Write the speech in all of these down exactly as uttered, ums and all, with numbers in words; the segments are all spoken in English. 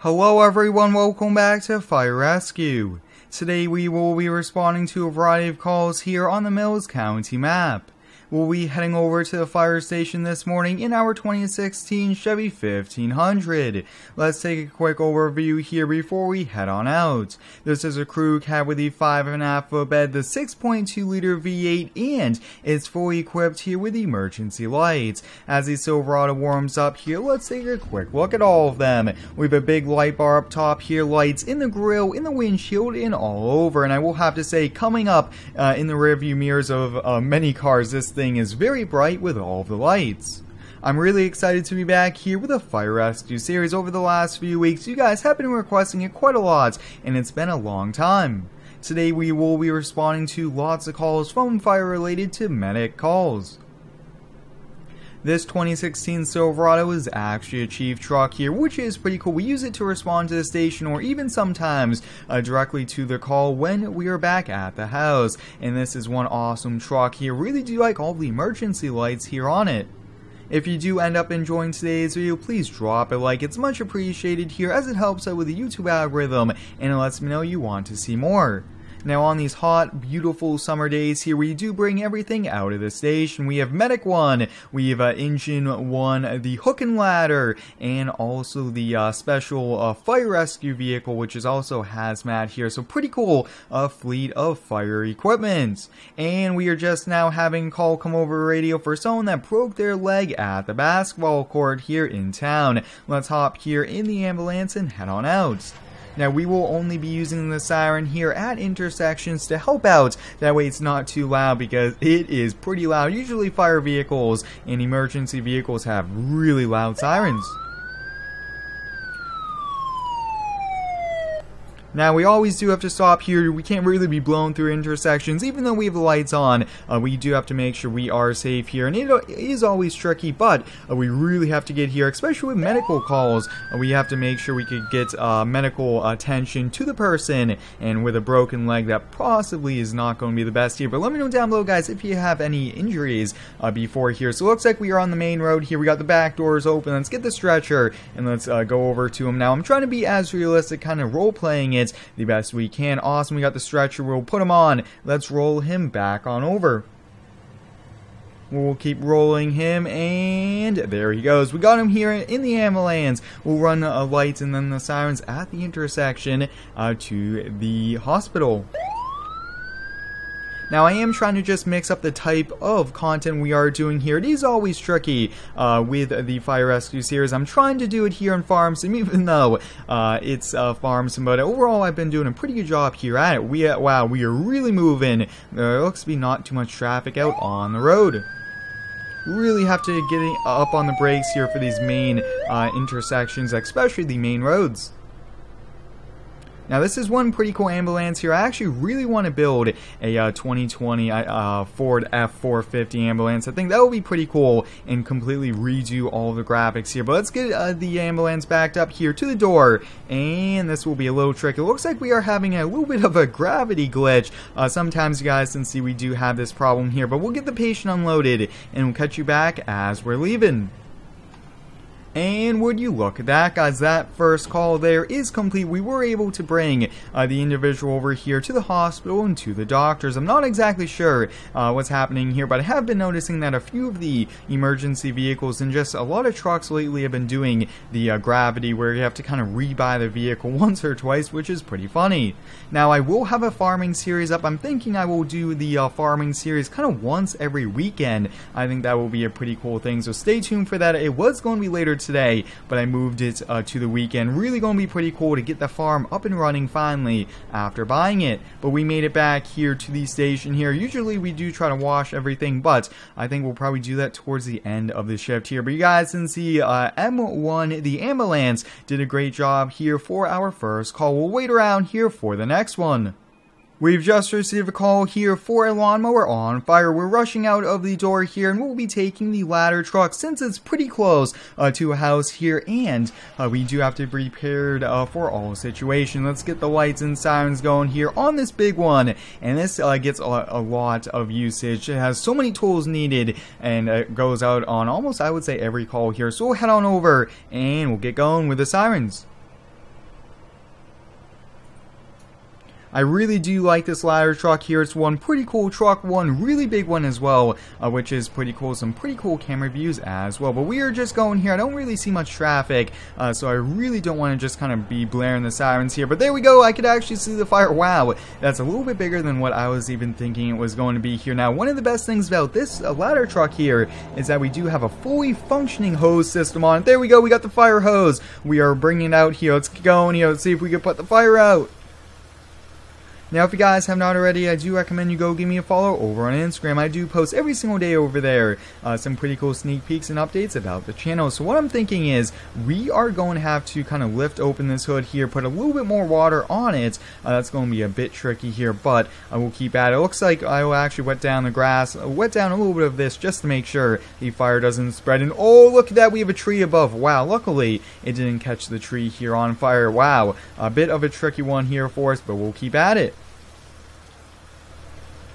Hello everyone, welcome back to Fire Rescue. Today we will be responding to a variety of calls here on the Mills County map. We'll be heading over to the fire station this morning in our twenty sixteen Chevy fifteen hundred. Let's take a quick overview here before we head on out. This is a crew cab with the five point five foot bed, the six point two liter V eight, and it's fully equipped here with emergency lights. As the Silverado warms up here, let's take a quick look at all of them. We have a big light bar up top here, lights in the grill, in the windshield, and all over. And I will have to say, coming up uh, in the rearview mirrors of uh, many cars, this thing is very bright with all the lights. I'm really excited to be back here with a Fire Rescue series. Over the last few weeks, you guys have been requesting it quite a lot, and it's been a long time. Today we will be responding to lots of calls from fire related to medic calls. This twenty sixteen Silverado is actually a chief truck here, which is pretty cool. We use it to respond to the station, or even sometimes uh, directly to the call when we are back at the house. And this is one awesome truck here. Really do like all the emergency lights here on it. If you do end up enjoying today's video, please drop a like. It's much appreciated here, as it helps out with the YouTube algorithm and it lets me know you want to see more. Now, on these hot, beautiful summer days here, we do bring everything out of the station. We have Medic one, we have uh, Engine one, the hook and ladder, and also the uh, special uh, fire rescue vehicle, which is also hazmat here. So pretty cool uh, fleet of fire equipment. And we are just now having a call come over radio for someone that broke their leg at the basketball court here in town. Let's hop here in the ambulance and head on out. Now, we will only be using the siren here at intersections to help out. That way it's not too loud, because it is pretty loud. Usually fire vehicles and emergency vehicles have really loud sirens. Now, we always do have to stop here. We can't really be blown through intersections. Even though we have the lights on, uh, we do have to make sure we are safe here. And it is always tricky, but uh, we really have to get here, especially with medical calls. Uh, we have to make sure we could get uh, medical attention to the person. And with a broken leg, that possibly is not going to be the best here. But let me know down below, guys, if you have any injuries uh, before here. So it looks like we are on the main road here. We got the back doors open. Let's get the stretcher and let's uh, go over to him now. I'm trying to be as realistic, kind of role-playing it the best we can. Awesome, we got the stretcher. We'll put him on. Let's roll him back on over. We'll keep rolling him, and there he goes. We got him here in the ambulance. We'll run uh, lights and then the sirens at the intersection uh, to the hospital. Now, I am trying to just mix up the type of content we are doing here. It is always tricky uh, with the Fire Rescue Series. I'm trying to do it here in Farm Sim, even though uh, it's uh, Farm Sim, but overall I've been doing a pretty good job here at it. We, uh, wow, we are really moving. There looks to be not too much traffic out on the road. Really have to get up on the brakes here for these main uh, intersections, especially the main roads. Now, this is one pretty cool ambulance here. I actually really want to build a uh, twenty twenty uh, Ford F four fifty ambulance. I think that would be pretty cool and completely redo all the graphics here. But let's get uh, the ambulance backed up here to the door. And this will be a little tricky. It looks like we are having a little bit of a gravity glitch. Uh, sometimes, you guys can see we do have this problem here. But we'll get the patient unloaded and we'll catch you back as we're leaving. And would you look at that, guys, that first call there is complete. We were able to bring uh, the individual over here to the hospital and to the doctors. I'm not exactly sure uh, what's happening here, but I have been noticing that a few of the emergency vehicles and just a lot of trucks lately have been doing the uh, gravity where you have to kind of rebuy the vehicle once or twice, which is pretty funny. Now, I will have a farming series up. I'm thinking I will do the uh, farming series kind of once every weekend. I think that will be a pretty cool thing, so stay tuned for that. It was going to be later today. today, but I moved it uh, to the weekend. Really going to be pretty cool to get the farm up and running finally after buying it. But we made it back here to the station here. Usually we do try to wash everything, but I think we'll probably do that towards the end of the shift here. But you guys can see uh, M one, the ambulance, did a great job here for our first call. We'll wait around here for the next one. We've just received a call here for a lawnmower on fire. We're rushing out of the door here, and we'll be taking the ladder truck since it's pretty close uh, to a house here, and uh, we do have to be prepared uh, for all situations. Let's get the lights and sirens going here on this big one, and this uh, gets a, a lot of usage. It has so many tools needed, and it goes out on almost, I would say, every call here. So we'll head on over, and we'll get going with the sirens. I really do like this ladder truck here. It's one pretty cool truck, one really big one as well, uh, which is pretty cool. Some pretty cool camera views as well. But we are just going here. I don't really see much traffic, uh, so I really don't want to just kind of be blaring the sirens here. But there we go. I could actually see the fire. Wow, that's a little bit bigger than what I was even thinking it was going to be here. Now, one of the best things about this ladder truck here is that we do have a fully functioning hose system on it. There we go. We got the fire hose. We are bringing it out here. Let's go in here. Let's see if we can put the fire out. Now, if you guys have not already, I do recommend you go give me a follow over on Instagram. I do post every single day over there uh, some pretty cool sneak peeks and updates about the channel. So what I'm thinking is we are going to have to kind of lift open this hood here, put a little bit more water on it. Uh, that's going to be a bit tricky here, but I will keep at it. It looks like I will actually wet down the grass, wet down a little bit of this just to make sure the fire doesn't spread. And oh, look at that. We have a tree above. Wow, luckily it didn't catch the tree here on fire. Wow, a bit of a tricky one here for us, but we'll keep at it.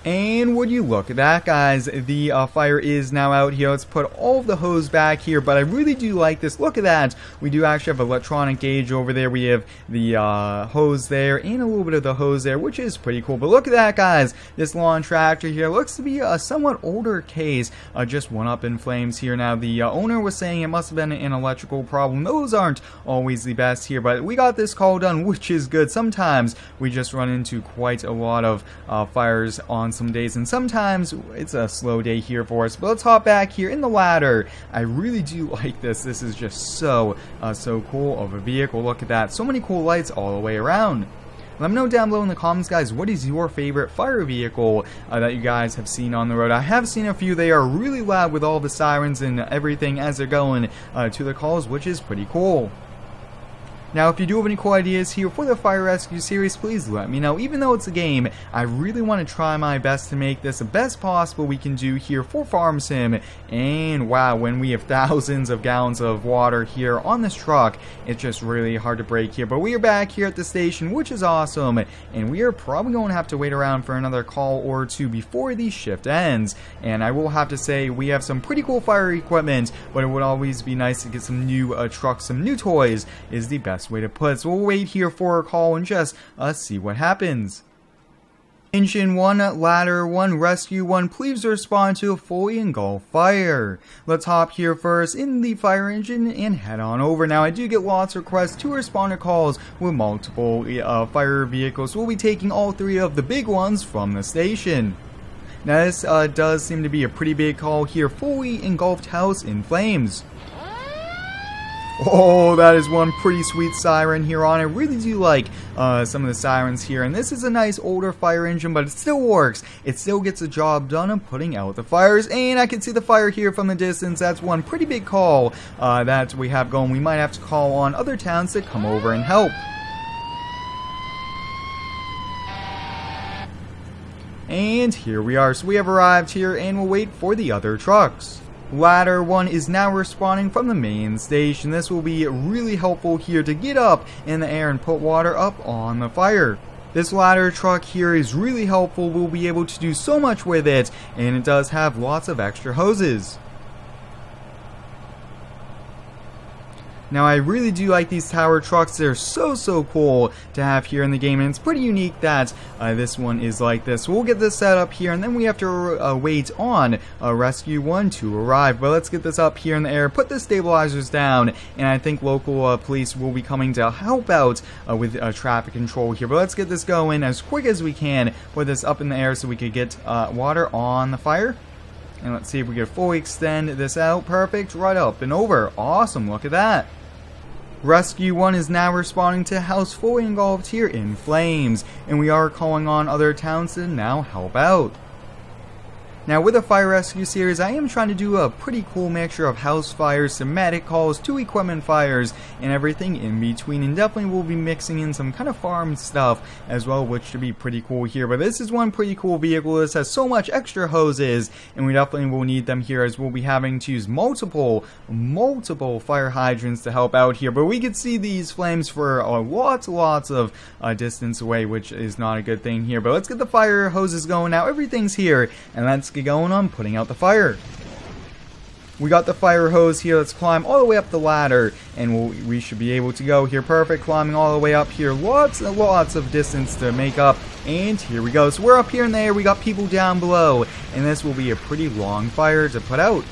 And would you look at that, guys, the uh, fire is now out here. Let's put all of the hose back here, but I really do like this. Look at that. We do actually have electronic gauge over there. We have the uh, hose there and a little bit of the hose there, which is pretty cool. But look at that, guys. This lawn tractor here looks to be a somewhat older case. Uh, just went up in flames here. Now, the uh, owner was saying it must have been an electrical problem. Those aren't always the best here, but we got this call done, which is good. Sometimes we just run into quite a lot of uh, fires on some days, and sometimes it's a slow day here for us. But let's hop back here in the ladder. I really do like this. This is just so uh, so cool of a vehicle. Look at that, so many cool lights all the way around. Let me know down below in the comments, guys, what is your favorite fire vehicle uh, that you guys have seen on the road. I have seen a few. They are really loud with all the sirens and everything as they're going uh, to the calls, which is pretty cool. Now, if you do have any cool ideas here for the Fire Rescue series, please let me know. Even though it's a game, I really want to try my best to make this the best possible we can do here for Farm Sim. And wow, when we have thousands of gallons of water here on this truck, it's just really hard to break here. But we are back here at the station, which is awesome. And we are probably going to have to wait around for another call or two before the shift ends. And I will have to say, we have some pretty cool fire equipment, but it would always be nice to get some new uh, trucks, some new toys is the best way to put it. So we'll wait here for a call and just uh, see what happens. Engine one, ladder one, rescue one, please respond to a fully engulfed fire. Let's hop here first in the fire engine and head on over. Now, I do get lots of requests to respond to calls with multiple uh, fire vehicles. We'll be taking all three of the big ones from the station. Now, this uh, does seem to be a pretty big call here. Fully engulfed house in flames. Oh, that is one pretty sweet siren here on. I really do like uh, some of the sirens here. And this is a nice older fire engine, but it still works. It still gets the job done of putting out the fires. And I can see the fire here from the distance. That's one pretty big call uh, that we have going. We might have to call on other towns to come over and help. And here we are. So we have arrived here and we'll wait for the other trucks. Ladder one is now responding from the main station. This will be really helpful here to get up in the air and put water up on the fire. This ladder truck here is really helpful. We'll be able to do so much with it, and it does have lots of extra hoses. Now, I really do like these tower trucks. They're so, so cool to have here in the game, and it's pretty unique that uh, this one is like this. We'll get this set up here, and then we have to uh, wait on uh, Rescue one to arrive. But let's get this up here in the air, put the stabilizers down, and I think local uh, police will be coming to help out uh, with uh, traffic control here. But let's get this going as quick as we can, put this up in the air so we could get uh, water on the fire. And let's see if we can fully extend this out. Perfect, right up and over. Awesome, look at that. Rescue one is now responding to house fully engulfed here in flames, and we are calling on other towns to now help out. Now, with the Fire Rescue series, I am trying to do a pretty cool mixture of house fires, thematic calls, two equipment fires, and everything in between. And definitely we'll be mixing in some kind of farm stuff as well, which should be pretty cool here. But this is one pretty cool vehicle. This has so much extra hoses, and we definitely will need them here as we'll be having to use multiple, multiple fire hydrants to help out here. But we can see these flames for uh, lots, lots of uh, distance away, which is not a good thing here. But let's get the fire hoses going. Now everything's here, and that's going on putting out the fire. We got the fire hose here. Let's climb all the way up the ladder, and we'll, we should be able to go here. Perfect. Climbing all the way up here. Lots and lots of distance to make up. And here we go. So we're up here and there. We got people down below. And this will be a pretty long fire to put out.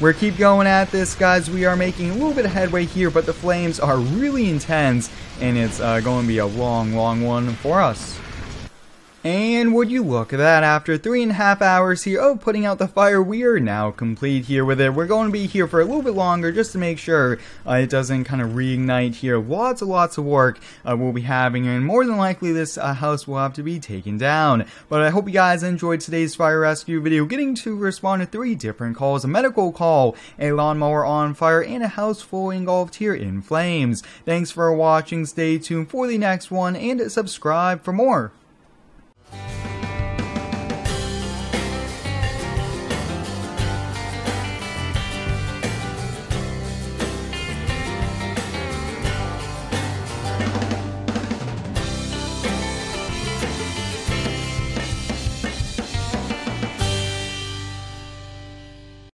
We're keep going at this, guys. We are making a little bit of headway here, but the flames are really intense, and it's uh, going to be a long, long one for us. And would you look at that, after three and a half hours here of putting out the fire, we are now complete here with it. We're going to be here for a little bit longer just to make sure uh, it doesn't kind of reignite here. Lots and lots of work uh, we'll be having, and more than likely this uh, house will have to be taken down. But I hope you guys enjoyed today's fire rescue video, getting to respond to three different calls: a medical call, a lawnmower on fire, and a house fully engulfed here in flames. Thanks for watching, stay tuned for the next one, and subscribe for more.